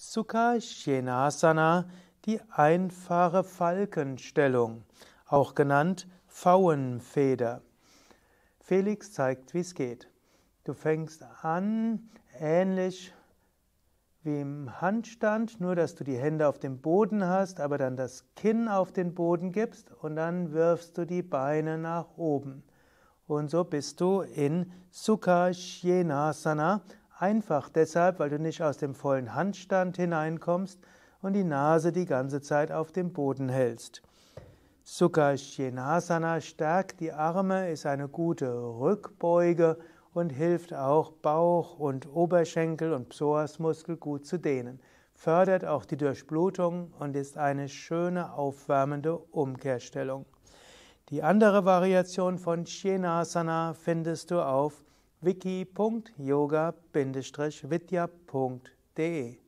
Sukha Shyenasana, die einfache Falkenstellung, auch genannt Pfauenfeder. Felix zeigt, wie es geht. Du fängst an, ähnlich wie im Handstand, nur dass du die Hände auf dem Boden hast, aber dann das Kinn auf den Boden gibst und dann wirfst du die Beine nach oben. Und so bist du in Sukha Shyenasana. Einfach deshalb, weil du nicht aus dem vollen Handstand hineinkommst und die Nase die ganze Zeit auf dem Boden hältst. Sukha Shyenasana stärkt die Arme, ist eine gute Rückbeuge und hilft auch Bauch und Oberschenkel und Psoasmuskel gut zu dehnen. Fördert auch die Durchblutung und ist eine schöne aufwärmende Umkehrstellung. Die andere Variation von Shenasana findest du auf wiki.yoga-vidya.de.